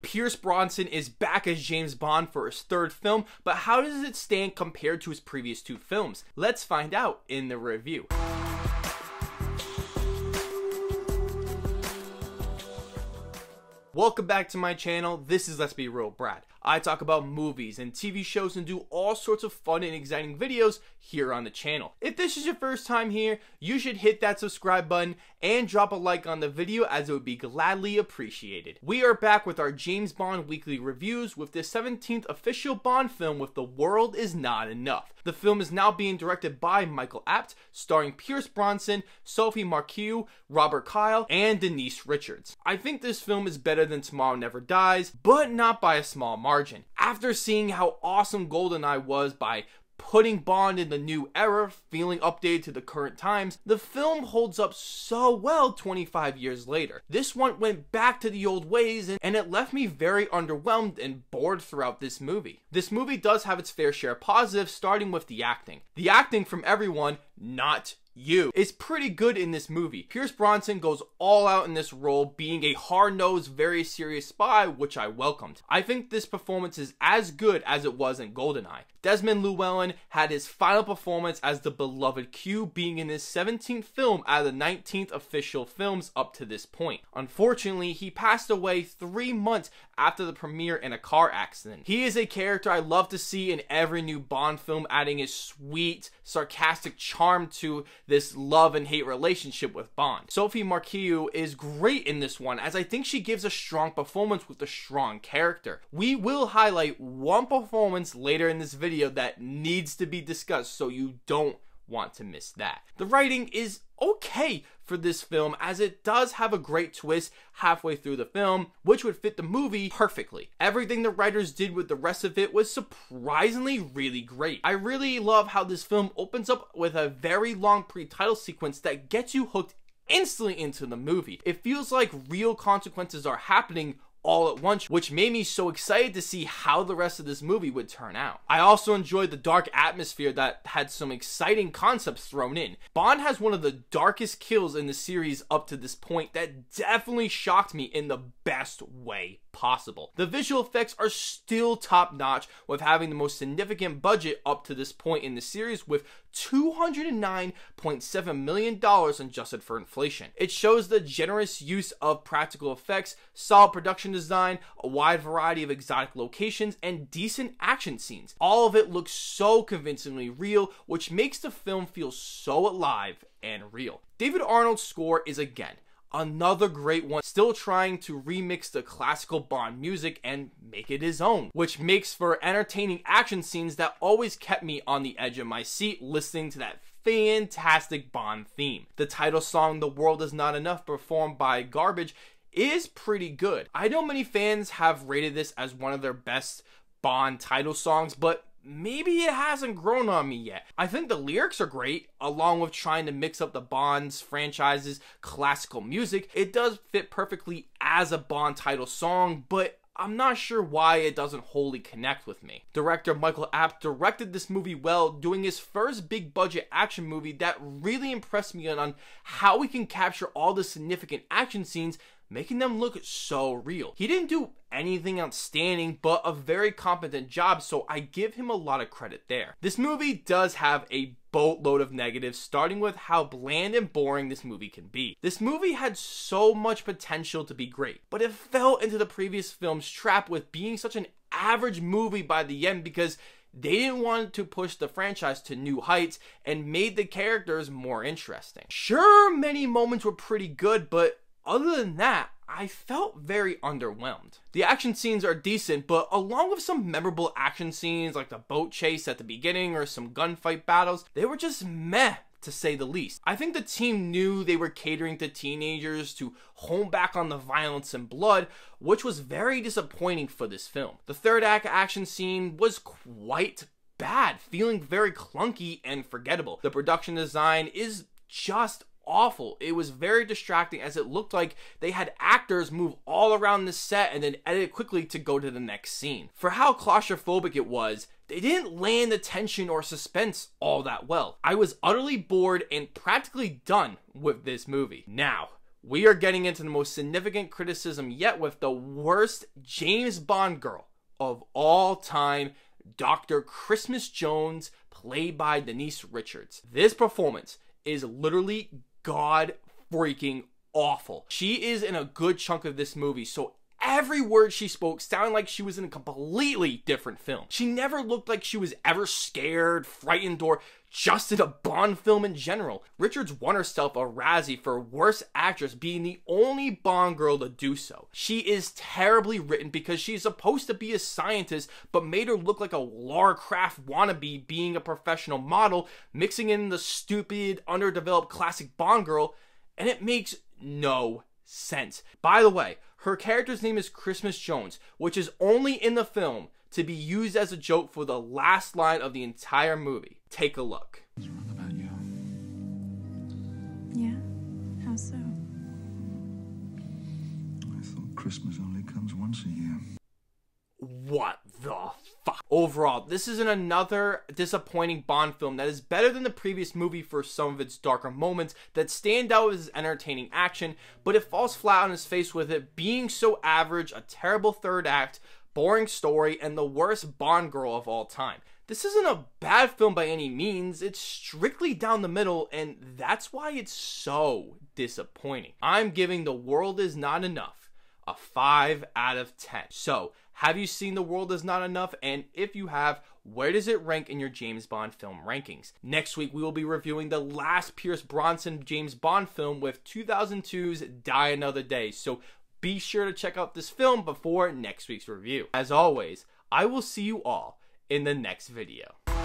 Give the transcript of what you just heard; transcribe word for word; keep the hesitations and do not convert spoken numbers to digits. Pierce Brosnan is back as James Bond for his third film, but how does it stand compared to his previous two films? Let's find out in the review. Welcome back to my channel. This is Let's Be Real Brad. I talk about movies and T V shows and do all sorts of fun and exciting videos here on the channel. If this is your first time here, you should hit that subscribe button and drop a like on the video, as it would be gladly appreciated. We are back with our James Bond weekly reviews with the seventeenth official Bond film with The World Is Not Enough. The film is now being directed by Michael Apted, starring Pierce Brosnan, Sophie Marceau, Robert Kyle, and Denise Richards. I think this film is better than Tomorrow Never Dies, but not by a small margin. After seeing how awesome GoldenEye was by putting Bond in the new era, feeling updated to the current times, the film holds up so well twenty-five years later. This one went back to the old ways, and, and it left me very underwhelmed and bored throughout this movie. This movie does have its fair share of positives, starting with the acting. The acting from everyone, not you, is pretty good in this movie. Pierce Brosnan goes all out in this role, being a hard-nosed, very serious spy, which I welcomed. I think this performance is as good as it was in GoldenEye. Desmond Llewellyn had his final performance as the beloved Q, being in his seventeenth film out of the nineteenth official films up to this point. Unfortunately, he passed away three months after the premiere in a car accident. He is a character I love to see in every new Bond film, adding his sweet, sarcastic charm to this love and hate relationship with Bond. Sophie Marceau is great in this one, as I think she gives a strong performance with a strong character. We will highlight one performance later in this video that needs to be discussed, so you don't want to miss that. The writing is okay for this film, as it does have a great twist halfway through the film, which would fit the movie perfectly. Everything the writers did with the rest of it was surprisingly really great. I really love how this film opens up with a very long pre-title sequence that gets you hooked instantly into the movie. It feels like real consequences are happening all at once, which made me so excited to see how the rest of this movie would turn out. I also enjoyed the dark atmosphere that had some exciting concepts thrown in. Bond has one of the darkest kills in the series up to this point that definitely shocked me in the best way possible. The visual effects are still top notch, with having the most significant budget up to this point in the series, with two hundred nine point seven million dollars adjusted for inflation. It shows the generous use of practical effects, solid production design, a wide variety of exotic locations, and decent action scenes. All of it looks so convincingly real, which makes the film feel so alive and real. David Arnold's score is again another great one, still trying to remix the classical Bond music and make it his own, which makes for entertaining action scenes that always kept me on the edge of my seat listening to that fantastic Bond theme. The title song, The World Is Not Enough, performed by Garbage, is pretty good. I know many fans have rated this as one of their best Bond title songs, but maybe it hasn't grown on me yet. I think the lyrics are great, along with trying to mix up the Bond's franchise's classical music. It does fit perfectly as a Bond title song, but I'm not sure why it doesn't wholly connect with me. Director Michael Apted directed this movie well, doing his first big budget action movie that really impressed me on how we can capture all the significant action scenes, making them look so real. He didn't do anything outstanding, but a very competent job, so I give him a lot of credit there. This movie does have a boatload of negatives, starting with how bland and boring this movie can be. This movie had so much potential to be great, but it fell into the previous film's trap with being such an average movie by the end, because they didn't want to push the franchise to new heights and made the characters more interesting. Sure, many moments were pretty good, but other than that, I felt very underwhelmed. The action scenes are decent, but along with some memorable action scenes like the boat chase at the beginning or some gunfight battles, they were just meh, to say the least. I think the team knew they were catering to teenagers to hone back on the violence and blood, which was very disappointing for this film. The third act action scene was quite bad, feeling very clunky and forgettable. The production design is just awful. It was very distracting, as it looked like they had actors move all around the set and then edit quickly to go to the next scene. For how claustrophobic it was, they didn't land the tension or suspense all that well. I was utterly bored and practically done with this movie. Now, we are getting into the most significant criticism yet with the worst James Bond girl of all time, Doctor Christmas Jones, played by Denise Richards. This performance is literally god freaking awful. She is in a good chunk of this movie, so every word she spoke sounded like she was in a completely different film. She never looked like she was ever scared, frightened, or just in a Bond film in general. Richards won herself a Razzie for Worst Actress, being the only Bond girl to do so. She is terribly written because she's supposed to be a scientist, but made her look like a Lara Croft wannabe being a professional model, mixing in the stupid, underdeveloped classic Bond girl, and it makes no sense. By the way, her character's name is Christmas Jones, which is only in the film to be used as a joke for the last line of the entire movie. Take a look. What's wrong about you? Yeah? How so? I thought Christmas only comes once a year. What the fuck? Overall, this is another disappointing Bond film that is better than the previous movie for some of its darker moments that stand out as entertaining action, but it falls flat on its face with it being so average, a terrible third act, boring story, and the worst Bond girl of all time. This isn't a bad film by any means, it's strictly down the middle, and that's why it's so disappointing. I'm giving The World Is Not Enough a five out of ten. So, have you seen The World Is Not Enough? And if you have, where does it rank in your James Bond film rankings? Next week, we will be reviewing the last Pierce Brosnan James Bond film with two thousand two's Die Another Day. So be sure to check out this film before next week's review. As always, I will see you all in the next video.